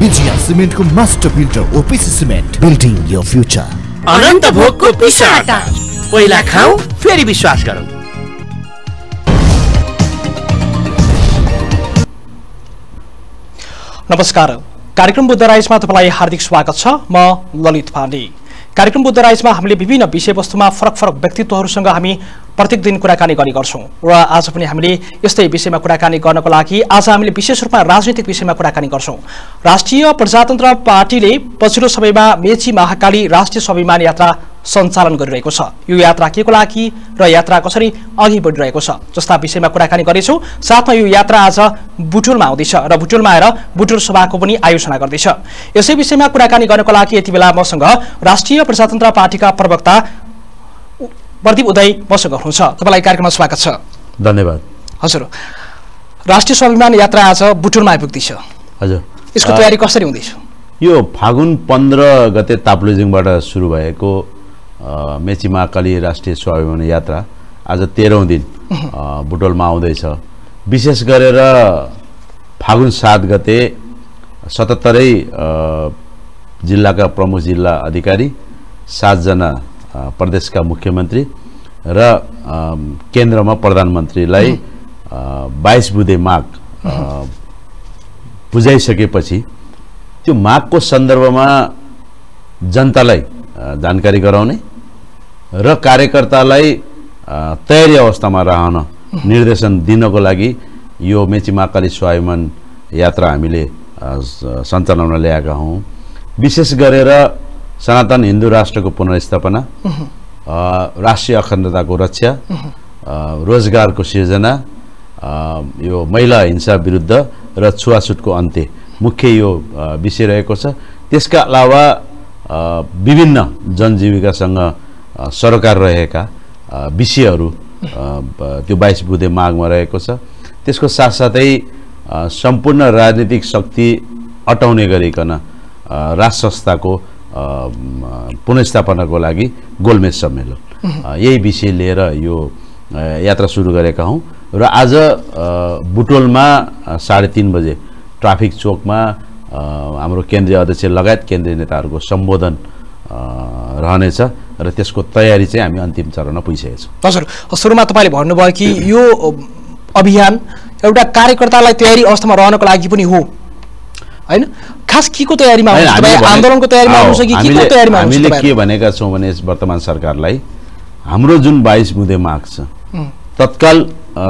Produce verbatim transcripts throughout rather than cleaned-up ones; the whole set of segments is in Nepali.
विजया सीमेंट को master builder OPC cement, building your future. Anant Bhog को पिसा आटा, पहिला खाऊ फेरि विश्वास गरौं। नमस्कार, कार्यक्रम बुद्ध राइजमा तपाईलाई हार्दिक स्वागत छ। म ललित पाण्डे। कार्यक्रम बुद्ध राइजमा हामीले विभिन्न विषयवस्तुमा फरक फरक व्यक्तित्वहरूसँग हामी प्रत्येक दिन कुराकानी गर्ने गर्छौं र आज पनि हामीले यस्तै विषयमा कुराकानी गर्नको लागि आज हामीले विशेष रूपमा राजनीतिक विषयमा कुराकानी गर्छौं। राष्ट्रिय प्रजातन्त्र पार्टीले पछिल्लो समयमा मेची महाकाली राष्ट्रिय स्वाभिमान यात्रा सञ्चालन गरिरहेको छ। यो यात्रा केको लागि र यात्रा कसरी अघि बढिरहेको छ जस्ता विषयमा कुराकानी गर्नेछौं। साथमा यो यात्रा आज बुटवलमा आउँदैछ र बुटवलमा आएर बुटवल सभाको पनि आयोजना गर्दैछ। यसै विषयमा कुराकानी गर्नको लागि यति बेला मसँग राष्ट्रिय प्रजातन्त्र पार्टीका प्रवक्ता प्रदीप उदय मसँग हुनुहुन्छ। तपाईलाई कार्यक्रममा स्वागत छ। धन्यवाद हजुर। राष्ट्रिय स्वाभिमान यात्रा आज बुटवलमा आइपुग्दैछ हजुर, यसको तयारी कसरी हुँदैछ? यो फागुन पन्ध्र गते ताप्लेजुङबाट सुरु भएको मेची महाकाली राष्ट्रिय स्वाभिमान यात्रा आज तेह्रौँ दिन बुटवलमा आउँदैछ। विशेष गरेर फागुन सात गते सतहत्तरै जिल्लाका प्रमुख जिल्ला अधिकारी, सातजना प्रदेशका मुख्यमन्त्री र केन्द्रमा प्रधानमन्त्रीलाई बाइस बुधे माग बुझाइसकेपछि त्यो मागको सन्दर्भमा जनतालाई जानकारी गराउने र कार्यकर्तालाई तयारी अवस्थामा रहन निर्देशन दिनको लागि यो मेची महाकाली स्वाभिमान यात्रा हामीले सञ्चालनमा ल्याएका हौँ। विशेष गरेर सनातन हिन्दू राष्ट्रको पुनर्स्थापना, राष्ट्रिय अखण्डताको रक्षा, रोजगारको सिर्जना, यो महिला हिंसा विरुद्ध र छुवाछुतको अन्त्य मुख्य यो विषय रहेको छ। त्यसका अलावा विभिन्न जनजीविकासँग सरकार रहेका विषयहरू त्यो बाइस बुधे मागमा रहेको छ। त्यसको साथसाथै सम्पूर्ण राजनीतिक शक्ति अटाउने गरिकन राष्ट्र संस्थाको पुनर्स्थापनाको लागि गोलमेज सम्मेलन, यही विषय लिएर यो यात्रा सुरु गरेका हौँ। र आज बुटवलमा साढे तिन बजे ट्राफिक चोकमा हाम्रो केन्द्रीय अध्यक्ष लगायत केन्द्रीय नेताहरूको सम्बोधन रहनेछ र त्यसको तयारी चाहिँ हामी अन्तिम चरणमा पुगिसकेका छौँ। हजुर, सुरुमा तपाईँले भन्नुभयो कि यो अभियान एउटा कार्यकर्तालाई तयारी अवस्थामा रहनको लागि पनि हो, होइन? खास के को तयारीमा आन्दोलनको तयारीमा आउँछ कि के को तयारीमा? हामीले के भनेका छौँ भने यस वर्तमान सरकारलाई हाम्रो जुन बाइस बुँदे माग छ तत्काल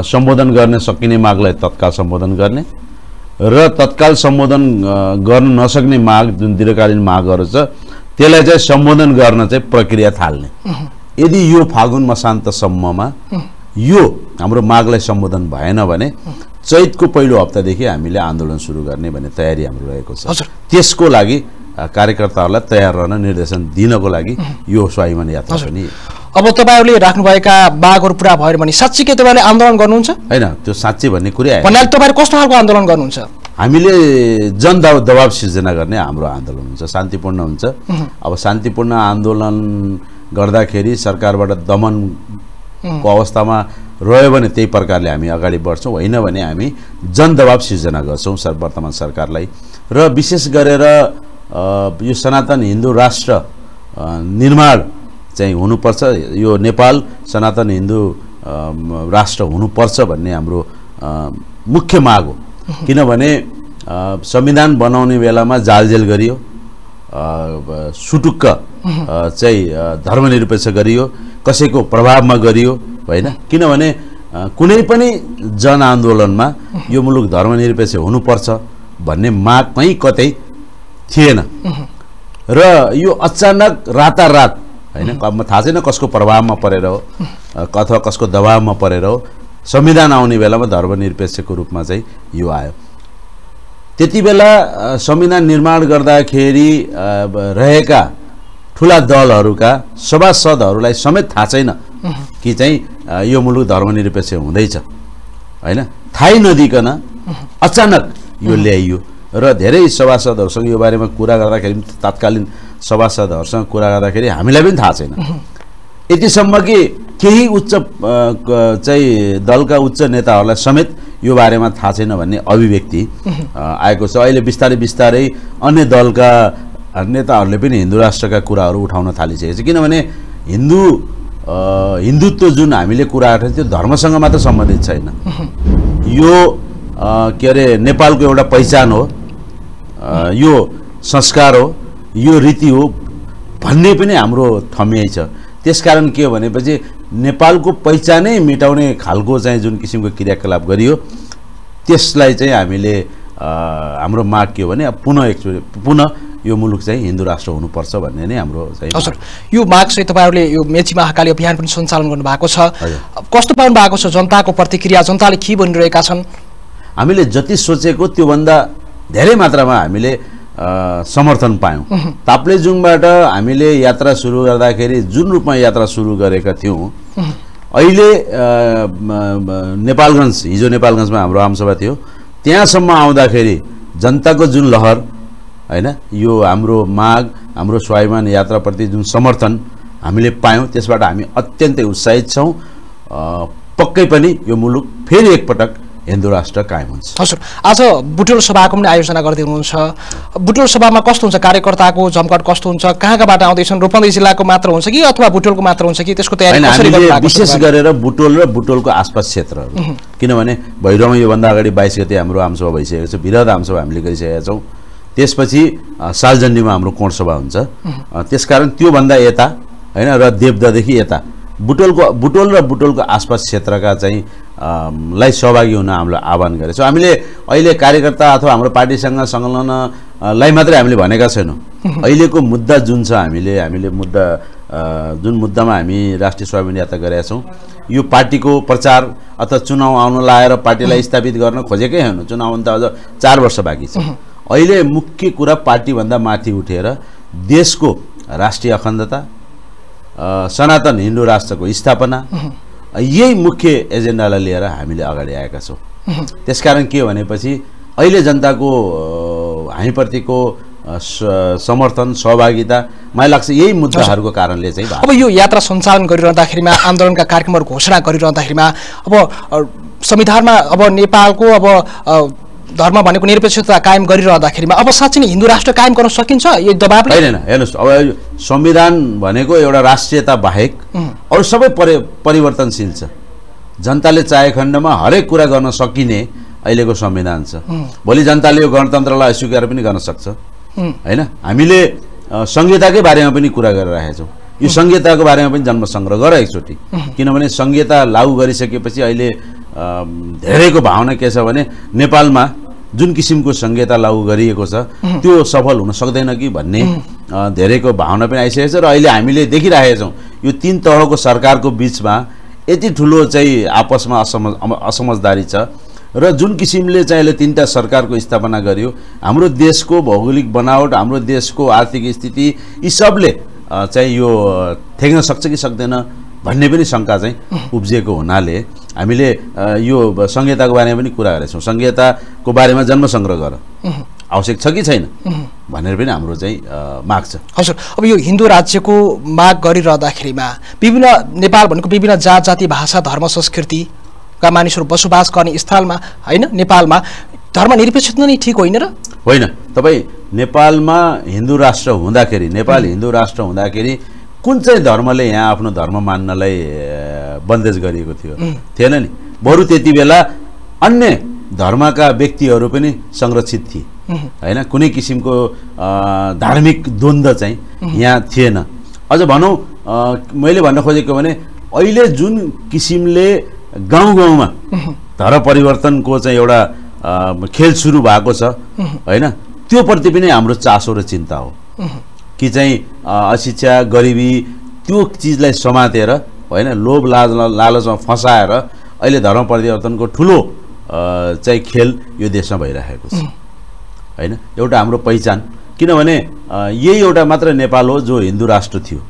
सम्बोधन गर्ने सकिने मागलाई तत्काल सम्बोधन गर्ने र तत्काल सम्बोधन गर्न नसक्ने माग जुन दीर्घकालीन मागहरू छ त्यसलाई चाहिँ सम्बोधन गर्न चाहिँ प्रक्रिया थाल्ने। यदि यो फागुन मसान्तसम्ममा यो हाम्रो मागलाई सम्बोधन भएन भने चैतको पहिलो हप्तादेखि हामीले आन्दोलन सुरु गर्ने भन्ने तयारी हाम्रो रहेको छ। त्यसको लागि कार्यकर्ताहरूलाई तयार रहन निर्देशन दिनको लागि यो स्वाभिमान यात्रा पनि। अब तपाईहरूले राख्नुभएका मागहरू पुरा भयो भने साँच्चीकै तपाईँले आन्दोलन गर्नुहुन्छ? हैन, त्यो साँच्चै भन्ने कुरा होइन। भन्नाले तपाईहरु कस्तो खालको आन्दोलन गर्नुहुन्छ? हामीले जनदबाव दबाव सिर्जना गर्ने हाम्रो आन्दोलन हुन्छ, शान्तिपूर्ण हुन्छ। अब शान्तिपूर्ण आन्दोलन गर्दाखेरि सरकारबाट दमनको अवस्थामा रह्यो भने त्यही प्रकारले हामी अगाडि बढ्छौँ, होइन भने हामी जनदबाव सिर्जना गर्छौँ वर्तमान सरकारलाई। र विशेष गरेर यो सनातन हिन्दू राष्ट्र निर्माण चाहिँ हुनुपर्छ, यो नेपाल सनातन हिन्दू राष्ट्र हुनुपर्छ भन्ने हाम्रो मुख्य माग हो। किनभने संविधान बनाउने बेलामा जालजेल गरियो, सुटुक्क चाहिँ धर्मनिरपेक्ष गरियो, कसैको प्रभावमा गरियो, होइन? किनभने कुनै पनि जनआन्दोलनमा यो मुलुक धर्मनिरपेक्ष हुनुपर्छ भन्ने माग नै कतै थिएन र यो अचानक रातारात, होइन? अब थाहा छैन कसको प्रभावमा परेर हो अथवा कसको दबावमा परेर हो, संविधान आउने बेलामा धर्मनिरपेक्षको रूपमा चाहिँ यो आयो। त्यति बेला संविधान निर्माण गर्दाखेरि रहेका ठुला दलहरूका सभासदहरूलाई समेत थाहा छैन कि चाहिँ यो मुलुक धर्मनिरपेक्ष हुँदैछ, होइन? थाहै नदिकन अचानक यो ल्याइयो र धेरै सभासदहरूसँग यो बारेमा कुरा गर्दाखेरि तत्कालीन सभासदहरूसँग कुरा गर्दाखेरि हामीलाई पनि थाहा छैन। यतिसम्म कि केही उच्च चाहिँ दलका उच्च नेताहरूलाई समेत यो बारेमा थाहा छैन भन्ने अभिव्यक्ति आएको छ। अहिले बिस्तारै बिस्तारै अन्य दलका नेताहरूले पनि हिन्दू राष्ट्रका कुराहरू उठाउन थालिसकेछ, किनभने हिन्दू हिन्दुत्व जुन हामीले कुरा गर्छौं त्यो धर्मसँग मात्र सम्बन्धित छैन। यो के अरे नेपालको एउटा पहिचान हो, यो संस्कार हो, यो रीति हो भन्ने पनि हाम्रो थमियाइ छ। त्यसकारण के हो भनेपछि नेपालको पहिचानै मेटाउने खालको चाहिँ जुन किसिमको क्रियाकलाप गरियो त्यसलाई चाहिँ हामीले हाम्रो माग के हो भने पुनः एकचोटि पुनः यो मुलुक चाहिँ हिन्दू राष्ट्र हुनुपर्छ भन्ने नै हाम्रो चाहिँ हजुर यो माग चाहिँ। तपाईहरुले यो मेची महाकाली अभियान पनि सञ्चालन गर्नु भएको छ, कस्तो पाउनु भएको छ, जनताको प्रतिक्रिया, जनताले के भनिरहेका छन्? हामीले जति सोचेको त्यो भन्दा धेरै मात्रामा हामीले समर्थन पायौं। ताप्लेजुङबाट हामीले यात्रा सुरु गर्दाखेरि जुन रूपमा यात्रा सुरु गरेका थियौं, अहिले नेपालगञ्ज, हिजो नेपालगञ्जमा हाम्रो आमसभा थियो, त्यहाँसम्म आउँदाखेरि जनताको जुन लहर हैन, यो हाम्रो माग, हाम्रो स्वाभिमान यात्राप्रति जुन समर्थन हामीले पायौं त्यसबाट हामी अत्यन्तै उत्साहित छौं। पक्कै पनि यो मुलुक फेरि एकपटक हिन्दू राष्ट्र कायम हुन्छ। हजुर आज बुटवल सभाको पनि आयोजना गर्दै हुनुहुन्छ, बुटवल सभामा कस्तो हुन्छ, कार्यकर्ताको जमघट कस्तो हुन्छ, कहाँ कहाँबाट आउँदैछन्, रोपन्देही जिल्लाको मात्र हुन्छ कि अथवा बुटवलको मात्र हुन्छ कि, त्यसको तयारी कसरी गरिरहेको छ? विशेष गरेर बुटवल र बुटवलको आसपास क्षेत्रहरू, किनभने भैरवमा योभन्दा अगाडि बाइस गते हाम्रो आमसभा भइसकेको छ, विरद आमसभा हामीले गरिसकेका छौँ, त्यसपछि सालजन्डीमा हाम्रो कोण सभा हुन्छ, त्यसकारण त्योभन्दा यता होइन र देवदादेखि यता बुटवलको बुटवल र बुटवलको आसपास क्षेत्रका चाहिँ लाई सहभागी हुन हामीले आह्वान गरेछौँ। हामीले अहिले कार्यकर्ता अथवा हाम्रो पार्टीसँग संलग्नलाई मात्रै हामीले भनेका छैनौँ, अहिलेको मुद्दा जुन छ हामीले हामीले मुद्दा जुन मुद्दामा हामी राष्ट्रिय स्वाभिमान यात्रा गरेका छौँ, यो पार्टीको प्रचार अथवा चुनाव आउन लाएर पार्टीलाई स्थापित गर्न खोजेकै होइन। चुनाव त अझ चार वर्ष बाँकी छ। अहिले मुख्य कुरा पार्टीभन्दा माथि उठेर देशको राष्ट्रिय अखण्डता, सनातन हिन्दू राष्ट्रको स्थापना, यही मुख्य एजेन्डालाई लिएर हामीले अगाडि आएका छौँ। त्यसकारण के भनेपछि अहिले जनताको हामीप्रतिको समर्थन, सहभागिता, मलाई लाग्छ यही मुद्दाहरूको कारणले चाहिँ। अब यो यात्रा सञ्चालन गरिरहँदाखेरिमा, आन्दोलनका कार्यक्रमहरू घोषणा गरिरहँदाखेरिमा, अब संविधानमा अब नेपालको अब धर्म भनेको निरपेक्षता कायम गरिरहँदाखेरिमा अब साँच्चै नै हिन्दू राष्ट्र कायम गर्न सकिन्छ यो दबाबले? होइन हेर्नुहोस्, अब संविधान भनेको एउटा राष्ट्रियता बाहेक अरू सबै परि परिवर्तनशील छ। जनताले चाहे खण्डमा हरेक कुरा गर्न सकिने अहिलेको संविधान छ। भोलि जनताले यो गणतन्त्रलाई अस्वीकार पनि गर्न सक्छ, होइन? हामीले संहिताकै बारेमा पनि कुरा गरिरहेका छौँ। यो संहिताको बारेमा पनि जनमसङ्ग्रह गर एकचोटि, किनभने संहिता लागू गरिसकेपछि अहिले धेरैको भावना के छ भने नेपालमा जुन किसिमको संहिता लागू गरिएको छ त्यो सफल हुन सक्दैन कि भन्ने धेरैको भावना पनि आइसकेको छ। र अहिले हामीले देखिरहेका छौँ यो तीन तहको सरकारको बिचमा यति ठुलो चाहिँ आपसमा असम असमझदारी छ र जुन किसिमले चाहिँ अहिले तिनवटा सरकारको स्थापना गरियो, हाम्रो देशको भौगोलिक बनावट, हाम्रो देशको आर्थिक स्थिति यी सबले चाहिँ यो थ्याक्न सक्छ कि सक्दैन भन्ने पनि शङ्का चाहिँ उब्जेको हुनाले हामीले यो संहिताको बारेमा पनि कुरा गरेछौँ। संहिताको बारेमा जन्मसङ्ग्रह गर, आवश्यक छ कि छैन भनेर पनि हाम्रो चाहिँ माग छ। हजुर अब यो हिन्दू राज्यको माग गरिरहँदाखेरिमा विभिन्न नेपाल भनेको विभिन्न जात जाति भाषा धर्म संस्कृतिका मानिसहरू बसोबास गर्ने स्थलमा होइन, नेपालमा धर्मनिरपेक्षता नै ठिक होइन र? होइन, तपाईँ नेपालमा हिन्दू राष्ट्र हुँदाखेरि, नेपाल हिन्दू राष्ट्र हुँदाखेरि कुन चाहिँ धर्मले यहाँ आफ्नो धर्म मान्नलाई बन्देज गरिएको थियो? थिएन नि, बरु त्यति बेला अन्य धर्मका व्यक्तिहरू पनि संरक्षित थिए, होइन? कुनै किसिमको धार्मिक द्वन्द्व चाहिँ यहाँ थिएन। अझ भनौँ, मैले भन्न खोजेको भने अहिले जुन किसिमले गाउँ गाउँमा धर्म परिवर्तनको चाहिँ एउटा खेल सुरु भएको छ, होइन? त्योप्रति पनि हाम्रो चासो र चिन्ता हो कि चाहिँ अशिक्षा, गरिबी त्यो चिजलाई समातेर, होइन, लोभ लाज लालचमा फसाएर अहिले धर्म परिवर्तनको ठुलो चाहिँ खेल यो देशमा भइरहेको छ, होइन? एउटा हाम्रो पहिचान, किनभने यही एउटा मात्र नेपाल हो जो हिन्दू राष्ट्र थियो।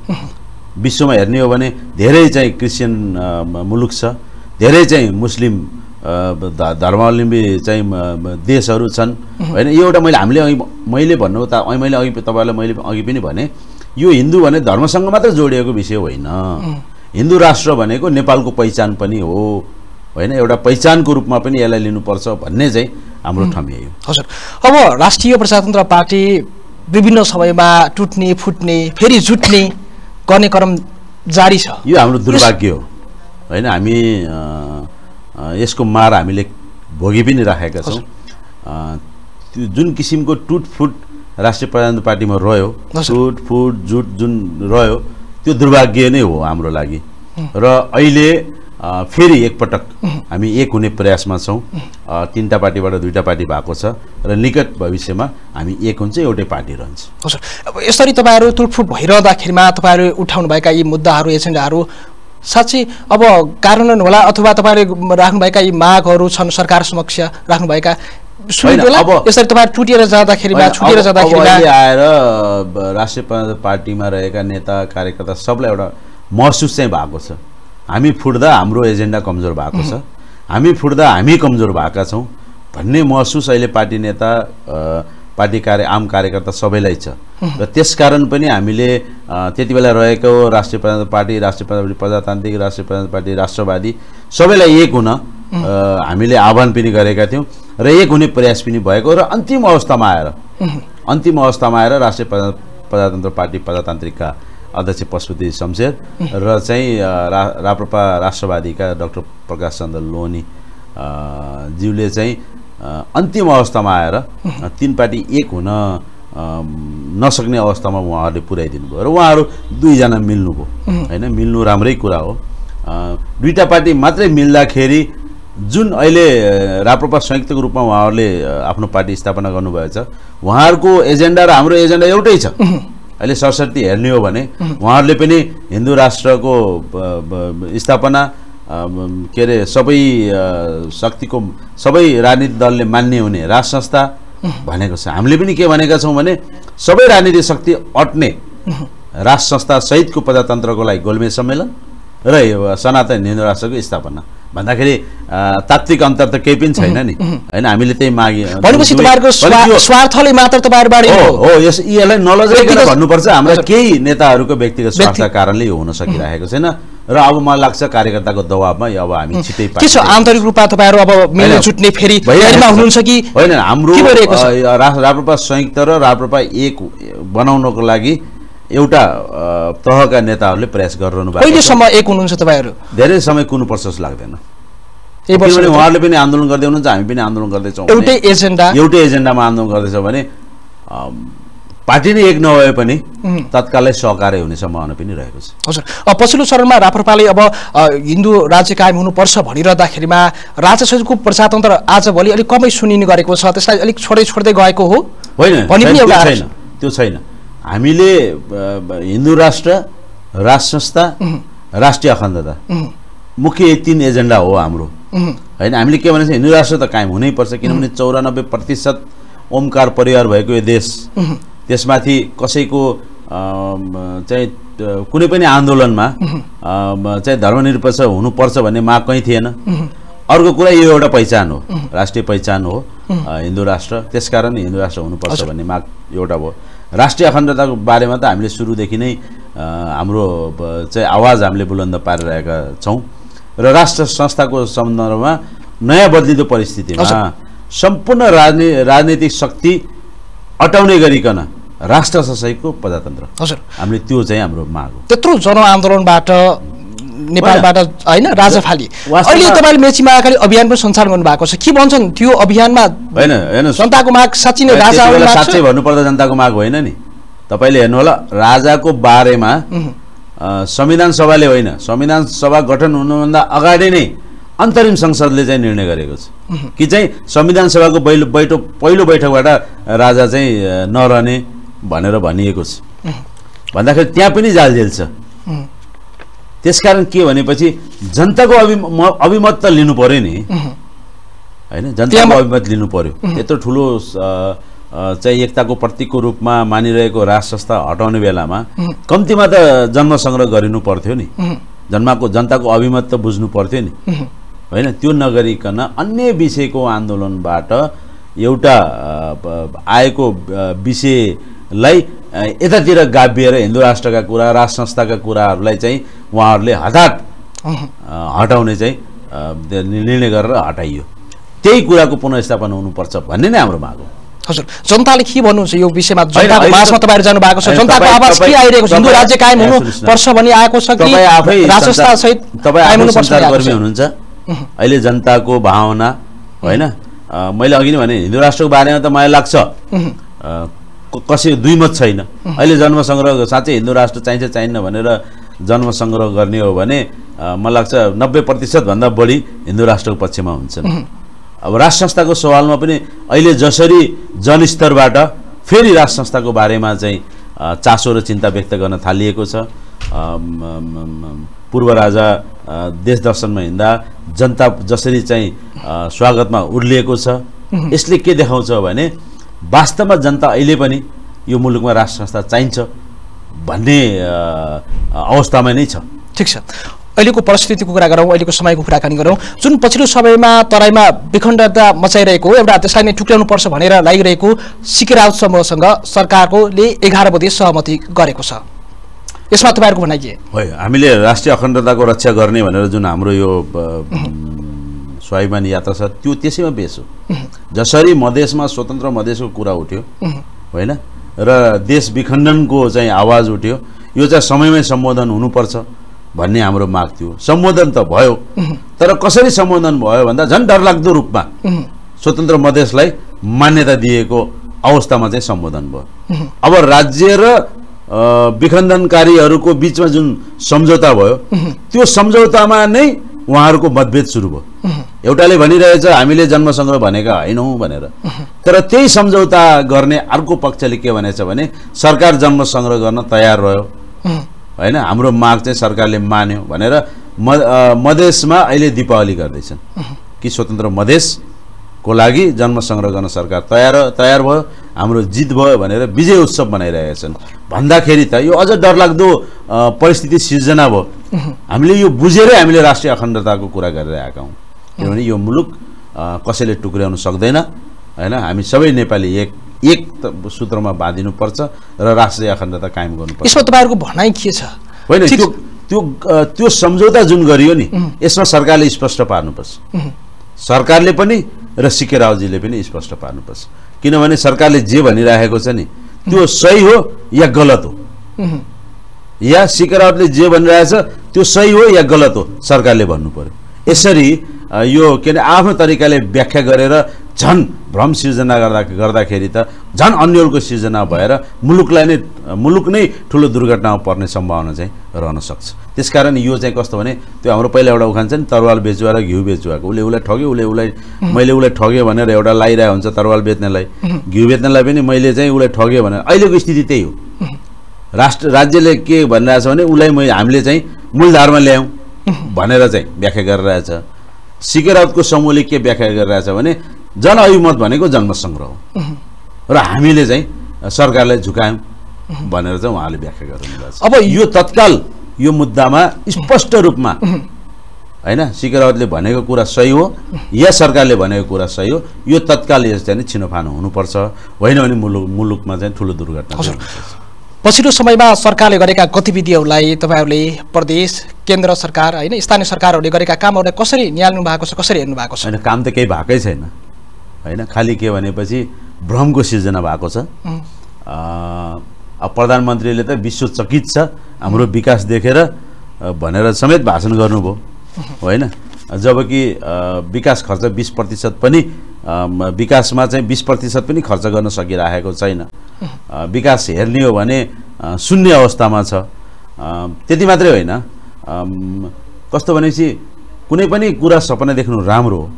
विश्वमा हेर्ने हो भने धेरै चाहिँ क्रिस्चियन मुलुक छ, धेरै चाहिँ मुस्लिम धर्मावलम्बी चाहिँ देशहरू छन्, होइन? यो एउटा मैले हामीले अघि मैले भन्नु त मैले अघि तपाईँलाई मैले अघि पनि भने यो हिन्दू भने धर्मसँग मात्र जोडिएको विषय होइन। हिन्दू राष्ट्र भनेको नेपालको पहिचान पनि हो, होइन एउटा पहिचानको रूपमा पनि यसलाई लिनुपर्छ भन्ने चाहिँ हाम्रो ठमियो। हजुर, अब राष्ट्रिय प्रजातन्त्र पार्टी विभिन्न समयमा टुट्ने फुट्ने फेरि जुट्ने गर्ने क्रम जारी छ। यो हाम्रो दुर्भाग्य हो हैन, हामी यसको मार हामीले भोगी पनि राखेका छौं। त्यो जुन किसिमको टुटफुट राष्ट्रिय प्रजातन्त्र पार्टीमा रह्यो, टुटफुट जुट जुन रह्यो त्यो दुर्भाग्य नै हो हाम्रो लागि। र अहिले फेरि एकपटक हामी एक हुने प्रयासमा छौं। तीनटा पार्टीबाट दुईटा पार्टी भएको छ र निकट भविष्यमा हामी एक हुन्छ, एउटै पार्टी रहन्छ। हजुर, अब यसरी तपाईहरु टुटफुट भइरहँदाखेरिमा तपाईहरु उठाउनु भएका यी मुद्दाहरु एजेन्डाहरु साच्चै अब कार्यान्वयन होला अथवा तपाईहरुले राख्नु भएका यी मागहरु छन् सरकार समक्ष राख्नु भएका सुनिद होला? यसरी तपाईहरु टुटेर जाँदाखेरिमा छुटेर जाँदाखेरिमा आएर राष्ट्रिय पार्टीमा रहेका नेता कार्यकर्ता सबलाई एउटा महसुस चाहिँ भएको छ हामी फुट्दा हाम्रो एजेन्डा कमजोर भएको छ, हामी फुट्दा हामी कमजोर भएका छौं भन्ने महसुस अहिले पार्टी नेता पार्टी कार्य आम कार्यकर्ता सबैलाई छ। र त्यसकारण पनि हामीले त्यतिबेला रहेको राष्ट्रिय प्रजातान्त्रिक पार्टी राष्ट्रिय प्रजातान्त्रिक राष्ट्रिय प्रजातान्त्रिक पार्टी राष्ट्रवादी सबैलाई एक हुन हामीले आह्वान पनि गरेका थियौं र एक हुने प्रयास पनि भएको। र अन्तिम अवस्थामा आएर अन्तिम अवस्थामा आएर राष्ट्रिय प्रजातन्त्र पार्टी प्रजातान्त्रिकका अध्यक्ष पशुपति शमशेर र चाहिँ राप्रपा राष्ट्रवादीका डाक्टर प्रकाश चन्द्र लोनी ज्यूले चाहिँ अन्तिम अवस्थामा आएर तीन पार्टी एक हुन नसक्ने अवस्थामा उहाँहरूले पुर्याइदिनु भयो र उहाँहरू दुईजना मिल्नुभयो हैन। मिल्नु राम्रै कुरा हो, दुईटा पार्टी मात्रै मिल्दाखेरि जुन अहिले राप्रपा संयुक्त रूपमा उहाँहरूले आफ्नो पार्टी स्थापना गर्नुभएको छ उहाँहरूको एजेन्डा र हाम्रो एजेन्डा एउटै छ। अहिले सरस्वती हेर्ने हो भने उहाँहरूले पनि हिन्दू राष्ट्रको स्थापना के अरे सबै शक्तिको सबै राजनीतिक दलले मान्ने हुने राष्ट्र संस्था भनेको छ। हामीले पनि के भनेका छौँ भने सबै राजनीतिक शक्ति अट्ने राष्ट्र संस्था सहितको प्रजातन्त्रको लागि गोलमेज सम्मेलन र सनातन हिन्दू राष्ट्रको स्थापना भन्दाखेरि तात्विक अन्तर त केही पनि छैन नि हैन। हामीले त्यही मागे भनेपछि तपाईहरुको स्वार्थले मात्र तपाईहरुबाट हो यस यसलाई नलजाइकन भन्नुपर्छ। हाम्रा केही नेताहरुको व्यक्तिगत स्वार्थका कारणले यो हुन सकिरहेको छैन र अब मलाई लाग्छ कार्यकर्ताको दबाबमा अब हामी छिटै पाइन्छ। के छ आन्तरिक रूपमा तपाईहरु अब मिल्न जुट्ने फेरि तयारीमा हुनुहुन्छ कि हैन? हाम्रो राप्रपा संयुक्त र राप्रपा एक बनाउनको लागि एउटा तहका नेताहरूले प्रयास गरिरहनु भएको छ। कहिलेसम्म एक हुनुहुन्छ तपाईहरु? धेरै समय कुनुपर्छ जस्तो लाग्दैन। किनभने उहाँहरूले पनि आन्दोलन गर्दै हुनुहुन्छ, हामी पनि आन्दोलन गर्दैछौँ। एउटै एजेन्डा एउटै एजेन्डामा आन्दोलन गर्दैछ भने पार्टी नै एक नभए पनि तत्कालै सहकार्य हुने सम्भावना पनि रहेको छ। हजुर, पछिल्लो चरणमा राप्रपाले अब हिन्दू राज्य कायम हुनुपर्छ भनिरहँदाखेरिमा राजसहितको प्रजातन्त्र आजभोलि अलिक कमै सुनिने गरेको छ, त्यसलाई अलिक छोडै छोड्दै गएको हो होइन? त्यो छैन। हामीले हिन्दू राष्ट्र राष्ट्र संस्था राष्ट्रिय अखण्डता मुख्य तीन एजेन्डा हो हाम्रो हैन। हामीले के भनेछ हिन्दू राष्ट्र त कायम हुनैपर्छ किनभने चौरानब्बे प्रतिशत ओमकार परिवार भएको यो देश, त्यसमाथि कसैको चाहिँ कुनै पनि आन्दोलनमा चाहिँ धर्मनिरपेक्ष हुनुपर्छ भन्ने माग कहीँ थिएन। अर्को कुरा यो एउटा पहिचान हो, राष्ट्रिय पहिचान हो हिन्दू राष्ट्र, त्यसकारण हिन्दू राष्ट्र हुनुपर्छ भन्ने माग एउटा भयो। राष्ट्रिय अखण्डताको बारेमा त हामीले सुरुदेखि नै हाम्रो चाहिँ आवाज हामीले बुलन्द पारिरहेका छौँ र राष्ट्र संस्थाको सन्दर्भमा नयाँ बदलिदो परिस्थितिमा सम्पूर्ण राजनी राजनीतिक शक्ति अटाउने गरिकन राष्ट्र सहितको प्रजातन्त्र हामीले त्यो चाहिँ हाम्रो माग हो। त्यत्रो जनआन्दोलनबाट नेपालबाट हैन राजफाली अहिले तपाईले मेची महाकाली अभियान पनि सञ्चालन गर्नु भएको छ, के भन्छन् त्यो अभियानमा? हैन हैन, जनताको माग साच्चै नै राजा हो। साच्चै भन्नुपर्दा जनताको माग होइन नि, तपाईले हेर्नु होला राजाको बारेमा संविधान सभाले होइन, संविधान सभा गठन हुनुभन्दा अगाडि नै अन्तरिम संसदले चाहिँ निर्णय गरेको छ कि चाहिँ संविधान सभाको पहिलो बैठक पहिलो बैठकबाट राजा चाहिँ नरहने भनेर भनिएको छ भन्दाखेरि त्यहाँ पनि जालजेल छ। त्यसकारण के भनेपछि जनताको अभिमत त लिनु पर्यो नि हैन, जनताको अभिमत लिनु पर्यो। यत्रो ठुलो चाहिँ एकताको प्रतीकको रूपमा मानिरहेको राष्ट्र संस्था हटाउने बेलामा कम्तीमा त जन्म संग्रह गरिनु पर्थ्यो नि, जन्माको जनताको अभिमत त बुझ्नु पर्थ्यो नि हैन। त्यो नगरिकन अन्य विषयको आन्दोलनबाट एउटा आएको विषयलाई यतातिर गाभिएर हिन्दू राष्ट्रका कुरा राष्ट्र संस्थाका कुराहरूलाई चाहिँ उहाँहरूले हठात हटाउने चाहिँ निर्णय गरेर हटाइयो। त्यही कुराको पुनर्स्थापन हुनुपर्छ भन्ने नै हाम्रो माग हो। हजुर, जनताले के भन्नुहुन्छ यो विषयमा? जनताको मासमा तपाईहरु जानु भएको छ, जनताको आवाज के आइरहेको छ? हिन्दू राज्य कायम हुनुपर्छ भन्ने आएको छ कि राष्ट्र सहित तपाई आयम हुनुपर्छ? गर्मी हुनुहुन्छ अहिले जनताको भावना हैन। मैले अघि नै भने हिन्दू राष्ट्रको बारेमा त मलाई लाग्छ कसै दुईमत छैन। अहिले जन्म संग्रह साच्चै हिन्दू राष्ट्र चाहिन्छ चाहिन्न भनेर जन्म संग्रह गर्ने हो भने मलाई लाग्छ नब्बे प्रतिशत भन्दा बढी हिन्दू राष्ट्रको पक्षमा हुन्छन्। अब राष्ट्र संस्थाको सवालमा पनि अहिले जसरी जनस्तरबाट फेरि राष्ट्र संस्थाको बारेमा चाहिँ चासो र चिन्ता व्यक्त गर्न थालिएको छ। पूर्व राजा देश दर्शनमा हिँड्दा जनता जसरी चाहिँ स्वागतमा उर्लिएको छ, यसले के देखाउँछ भने वास्तवमा जनता अहिले पनि यो मुलुकमा राष्ट्र संस्था चाहिन्छ भन्ने अवस्थामा नै छ। ठीक छ, अहिलेको परिस्थितिको कुरा गरौँ, अहिलेको समयको कुराकानी गरौँ। जुन पछिल्लो समयमा तराईमा विखण्डता मचाइरहेको, एउटा त्यसलाई नै टुक्र्याउनुपर्छ भनेर लागिरहेको सिकेराउत समूहसँग सरकारकोले एघार बजे सहमति गरेको छ, यसमा तपाईँहरूको भनाइ के हो? हामीले राष्ट्रिय अखण्डताको रक्षा गर्ने भनेर जुन हाम्रो यो स्वाभिमान यात्रा छ त्यो त्यसैमा बेस हो। जसरी मधेसमा स्वतन्त्र मधेसको कुरा उठ्यो होइन र देश विखण्डनको चाहिँ आवाज उठ्यो, यो चाहिँ समयमै सम्बोधन हुनुपर्छ भन्ने हाम्रो माग थियो। सम्बोधन त भयो, तर कसरी सम्बोधन भयो भन्दा झन् डरलाग्दो रूपमा स्वतन्त्र मधेसलाई मान्यता दिएको अवस्थामा चाहिँ सम्बोधन भयो। अब राज्य र विखण्डनकारीहरूको बिचमा जुन सम्झौता भयो त्यो सम्झौतामा नै उहाँहरूको मतभेद सुरु भयो। एउटाले भनिरहेछ हामीले जन्मसङ्ग्रह भनेका होइनौँ भनेर, तर त्यही सम्झौता गर्ने अर्को पक्षले के भनेछ भने सरकार जन्मसङ्ग्रह गर्न तयार रह्यो होइन, हाम्रो माग चाहिँ सरकारले मान्यो भनेर मधेसमा अहिले दीपावली गर्दैछन् कि स्वतन्त्र मधेसको लागि जन्मसङ्ग्रह गर्न सरकार तयार तयार भयो, हाम्रो जित भयो भनेर विजय उत्सव बनाइरहेछन्। भन्दाखेरि त यो अझ डरलाग्दो परिस्थिति सिर्जना भयो। हामीले यो बुझेरै हामीले राष्ट्रिय अखण्डताको कुरा गरेर आएका हौँ, किनभने यो मुलुक कसैले टुक्र्याउन सक्दैन हैन। हामी सबै नेपाली एक एक सूत्रमा बाँधिनुपर्छ र राष्ट्रिय अखण्डता कायम गर्नुपर्छ। यसमा तपाईहरुको भनाइ के छ? होइन, त्यो त्यो त्यो सम्झौता जुन गरियो नि यसमा सरकारले स्पष्ट पार्नुपर्छ, सरकारले पनि र सिकेरावजीले पनि स्पष्ट पार्नुपर्छ। किनभने सरकारले जे भनिरहेको छ नि त्यो सही हो या गलत हो, या सिकेरावजीले जे भनिरहेछ त्यो सही हो या गलत हो, सरकारले भन्नु पर्यो। यसरी यो के अरे आफ्नो तरिकाले व्याख्या गरेर झन् भ्रम सिर्जना गर्दा गर्दाखेरि त झन् अन्यलको सिर्जना भएर मुलुकलाई नै मुलुक नै ठुलो दुर्घटनामा पर्ने सम्भावना चाहिँ रहन सक्छ। त्यसकारण यो चाहिँ कस्तो भने त्यो हाम्रो पहिला एउटा उखान छ नि, तरवाल बेचुवा र घिउ बेचुवाको, उसले उसलाई ठग्यो, उसले उसलाई मैले उसलाई ठग्यो भनेर एउटा लागिरहेको हुन्छ तरवाल बेच्नेलाई, घिउ बेच्नेलाई पनि मैले चाहिँ उसलाई ठग्यो भनेर। अहिलेको स्थिति त्यही हो। राष्ट्र राज्यले के भनिरहेछ भने उसलाई मैले हामीले चाहिँ मूलधारमा ल्यायौँ भनेर चाहिँ व्याख्या गरिरहेछ। सिकेरावतको समूहले के व्याख्या गरिरहेछ भने जनअभिमत भनेको जन्मसङ्ग्रह हो र हामीले चाहिँ सरकारलाई झुकायौँ भनेर चाहिँ उहाँले व्याख्या गर्नुभएको छ। अब यो तत्काल यो मुद्दामा स्पष्ट रूपमा हैन सिकेरावतले भनेको कुरा सही हो या सरकारले भनेको कुरा सही हो, यो तत्काल यस चाहिँ छिनोफानो हुनुपर्छ, होइन भने मुलुक मुलुकमा चाहिँ ठुलो दुर्घटना हुन्छ। पछिल्लो समयमा सरकारले गरेका गतिविधिहरूलाई तपाईँहरूले प्रदेश केन्द्र सरकार होइन स्थानीय सरकारहरूले गरेका कामहरूलाई कसरी निहाल्नु भएको छ, कसरी हेर्नु भएको छ? होइन, काम त केही भएकै छैन हैन, खालि के भनेपछि भ्रमको सिर्जना भएको छ। अब प्रधानमन्त्रीले त विश्वचकित छ हाम्रो विकास देखेर भनेर समेत भाषण गर्नुभयो होइन, जबकि विकास खर्च बिस प्रतिशत पनि विकासमा चाहिँ बिस प्रतिशत पनि खर्च गर्न सकिरहेको छैन। विकास हेर्ने हो भने शून्य अवस्थामा छ। त्यति मात्रै होइन, कस्तो भनेपछि कुनै पनि कुरा सपना देख्नु राम्रो हो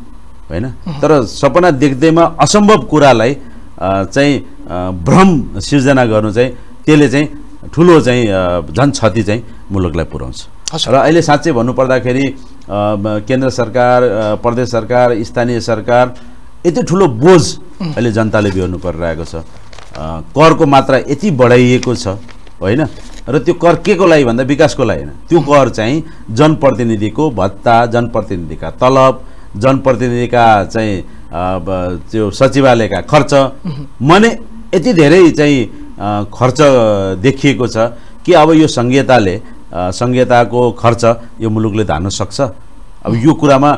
होइन, तर सपना देख्दैमा असम्भव कुरालाई चाहिँ भ्रम सिर्जना गर्नु चाहिँ त्यसले चाहिँ ठुलो चाहिँ झन् क्षति चाहिँ मुलुकलाई पुर्याउँछ। र अहिले साँच्चै भन्नुपर्दाखेरि केन्द्र सरकार प्रदेश सरकार स्थानीय सरकार यति ठुलो बोझ अहिले जनताले बिहोर्नु परिरहेको छ, करको मात्रा यति बढाइएको छ होइन, र त्यो कर के को लागि भन्दा विकासको लागि होइन। त्यो कर चाहिँ जनप्रतिनिधिको भत्ता, जनप्रतिनिधिका तलब, जनप्रतिनिधिका चाहिँ त्यो सचिवालयका खर्च, माने यति धेरै चाहिँ खर्च देखिएको छ कि अब यो संहिताले संहिताको खर्च यो मुलुकले धान्न सक्छ? अब यो कुरामा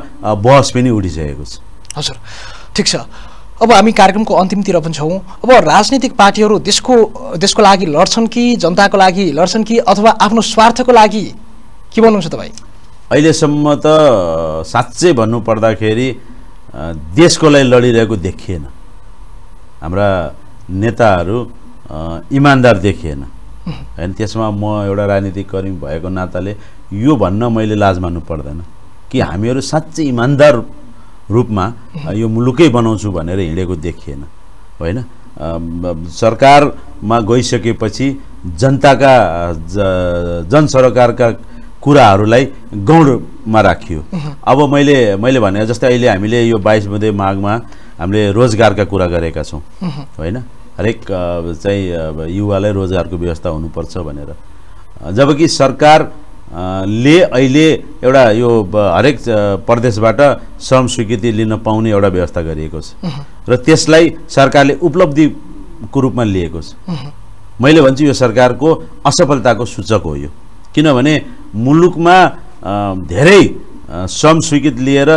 बहस पनि उठिसकेको छ। हजुर ठीक छ, अब हामी कार्यक्रमको अन्तिमतिर पनि छौँ। अब राजनीतिक पार्टीहरू देशको देशको लागि लड्छन् कि जनताको लागि लड्छन् कि अथवा आफ्नो स्वार्थको लागि, के भन्नुहुन्छ तपाईँ? अहिलेसम्म त साँच्चै भन्नुपर्दाखेरि देशको लागि लडिरहेको देखिएन, हाम्रा नेताहरू इमान्दार देखिएन हैन। त्यसमा म एउटा राजनीतिकर्मी भएको नाताले यो भन्न मैले लाज मान्नु पर्दैन कि हामीहरू साँच्चै इमान्दार रूपमा यो मुलुकै बनाउँछु भनेर हिँडेको देखिएन हैन। सरकारमा गइसकेपछि जनताका जनसरकारका कुराहरूलाई गौडमा राखियो। अब मैले मैले भने जस्तै अहिले हामीले यो बाइस बुँदे मागमा हामीले रोजगारका कुरा गरेका छौँ होइन, हरेक चाहिँ युवालाई रोजगारको व्यवस्था हुनुपर्छ भनेर। जबकि सरकारले अहिले एउटा यो हरेक प्रदेशबाट श्रम स्वीकृति लिन पाउने एउटा व्यवस्था गरिएको छ र त्यसलाई सरकारले उपलब्धिको रूपमा लिएको छ। मैले भन्छु यो सरकारको असफलताको सूचक हो यो, किनभने मुलुकमा धेरै श्रम स्वीकृत लिएर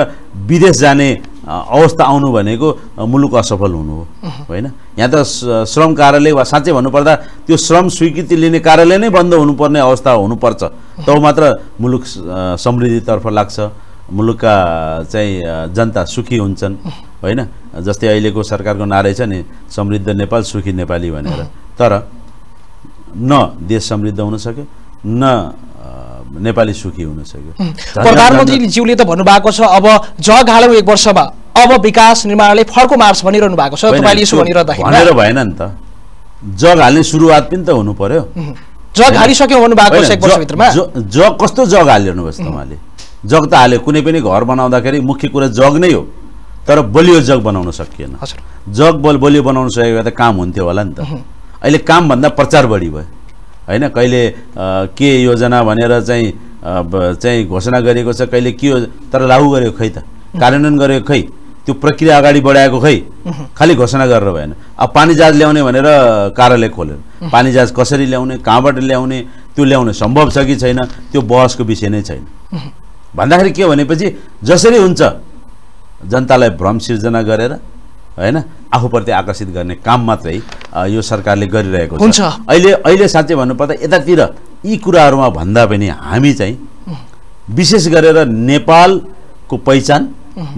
विदेश जाने अवस्था आउनु भनेको मुलुक असफल हुनु हो होइन। यहाँ त श्रम कार्यालय वा साँच्चै भन्नुपर्दा त्यो श्रम स्वीकृति लिने कार्यालय नै बन्द हुनुपर्ने अवस्था हुनुपर्छ, तब मात्र मुलुक समृद्धितर्फ लाग्छ, मुलुकका चाहिँ जनता सुखी हुन्छन् होइन। जस्तै अहिलेको सरकारको नारा छ नि, समृद्ध नेपाल सुखी नेपाली भनेर, तर न देश समृद्ध हुन सक्यो न नेपाली सुखी हुन सक्यो। प्रधानमन्त्रीज्यूले त भन्नुभएको छ अब जग हालौ एक वर्षमा अब विकास निर्माणले फड्को मार्छ भनिरहनु भएको छ, तपाईले यसो भनिरहँदाखेरि भनेर भएन नि त, जग हाल्ने सुरुवात पनि त हुनु पर्यो। जग हालिसक्यो भन्नुभएको छ एक वर्षभित्रमा, जग कस्तो जग हालिरहनुभएछ तमाले? जग त हाल्यो, कुनै पनि घर बनाउँदाखेरि मुख्य कुरा जग नै हो, तर बलियो जग बनाउन सकिएन। जग बल बलियो बनाउन सकेको त काम हुन्थ्यो होला नि त, अहिले कामभन्दा प्रचार बढी भयो हैन। कहिले के योजना भनेर चाहिँ चाहिँ घोषणा गरिएको छ, कहिले के हो तर लागू गरेको खै, त कार्यान्वयन गरेको खै, त्यो प्रक्रिया अगाडि बढाएको खै, खालि घोषणा गरेर भएन। अब पानी जहाज ल्याउने भनेर कार्यालय खोल्यो, पानी जहाज कसरी ल्याउने, कहाँबाट ल्याउने, त्यो ल्याउन सम्भव छ कि छैन त्यो बहसको विषय नै छैन। भन्दाखेरि के भनेपछि जसरी हुन्छ जनतालाई भ्रम सिर्जना गरेर हैन आफूप्रति आकर्षित गर्ने काम मात्रै यो सरकारले गरिरहेको हुन्छ। अहिले अहिले साँच्चै भन्नुपर्दा यतातिर यी कुराहरूमा भन्दा पनि हामी चाहिँ विशेष गरेर नेपालको पहिचान,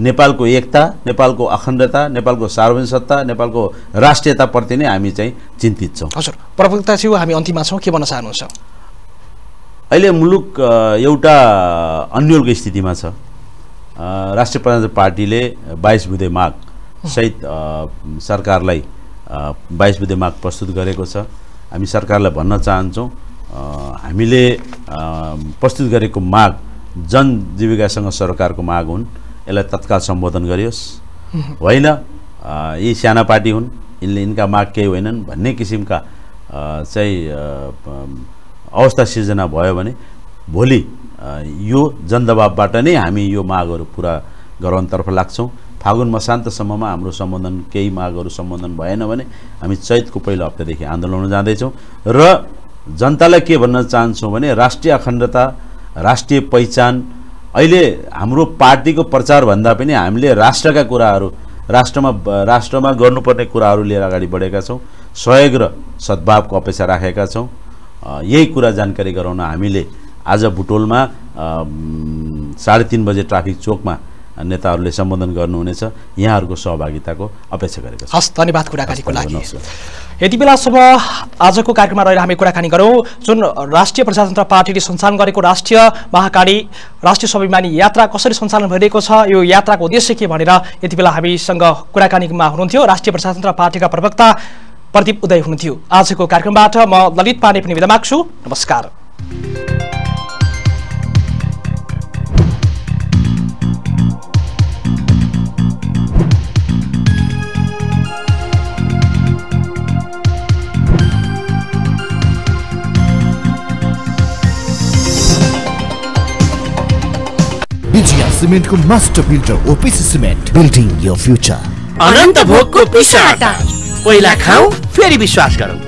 नेपालको एकता, नेपालको अखण्डता, नेपालको सार्वजनिक सत्ता, नेपालको राष्ट्रियताप्रति नै हामी चाहिँ चिन्तित छौँ। हजुर प्रवक्ताज्यू हामी अन्तिममा छौँ, के भन्न चाहनुहुन्छ? अहिले मुलुक एउटा अन्यलको स्थितिमा छ। राष्ट्रिय प्रजातान्त्रिक पार्टीले बाइस बुँदे माग सहित सरकारलाई बाइस बुँदे माग प्रस्तुत गरेको छ। हामी सरकारलाई भन्न चाहन्छौँ हामीले प्रस्तुत गरेको माग जनजीविकासँग सरकारको माग हुन्, यसलाई तत्काल सम्बोधन गरियोस् होइन यी साना पार्टी हुन् यिनले यिनका माग केही होइनन् भन्ने किसिमका चाहिँ अवस्था सिर्जना भयो भने भोलि यो जनदबावबाट नै हामी यो मागहरू पुरा गराउनतर्फ लाग्छौँ। फागुन मसान्तसम्ममा हाम्रो सम्बोधन केही मागहरू सम्बोधन भएन भने हामी चैतको पहिलो हप्तादेखि आन्दोलन हुन जाँदैछौँ र जनतालाई के भन्न चाहन्छौँ भने राष्ट्रिय अखण्डता, राष्ट्रिय पहिचान, अहिले हाम्रो पार्टीको प्रचारभन्दा पनि हामीले राष्ट्रका कुराहरू, राष्ट्रमा राष्ट्रमा गर्नुपर्ने कुराहरू लिएर अगाडि बढेका छौँ। सहयोग र सद्भावको अपेक्षा राखेका छौँ। यही कुरा जानकारी गराउन हामीले आज बुटोलमा साढे तिन बजे ट्राफिक चोकमा नेताहरूले सम्बोधन गर्नुहुनेछ। यहाँहरूको सहभागिताको अपेक्षा गरेको छ। हस् धन्यवाद कुराकानीको लागि। यति बेलासम्म आजको कार्यक्रममा रहेर हामी कुराकानी गरौँ जुन राष्ट्रिय प्रजातन्त्र पार्टीले सञ्चालन गरेको राष्ट्रिय महाकाली राष्ट्रिय स्वाभिमानी यात्रा कसरी सञ्चालन भइरहेको छ, यो यात्राको उद्देश्य के भनेर यति बेला हामीसँग कुराकानीमा हुनुहुन्थ्यो राष्ट्रिय प्रजातन्त्र पार्टीका प्रवक्ता प्रदीप उदय हुनुहुन्थ्यो। आजको कार्यक्रमबाट म ललित पाण्डे पनि बिदा माग्छु। नमस्कार। सीमेंट को master builder OPC cement, building your future. Anant Bhog को पिसा हटा, पहिला खाऊ फेरि विश्वास करो।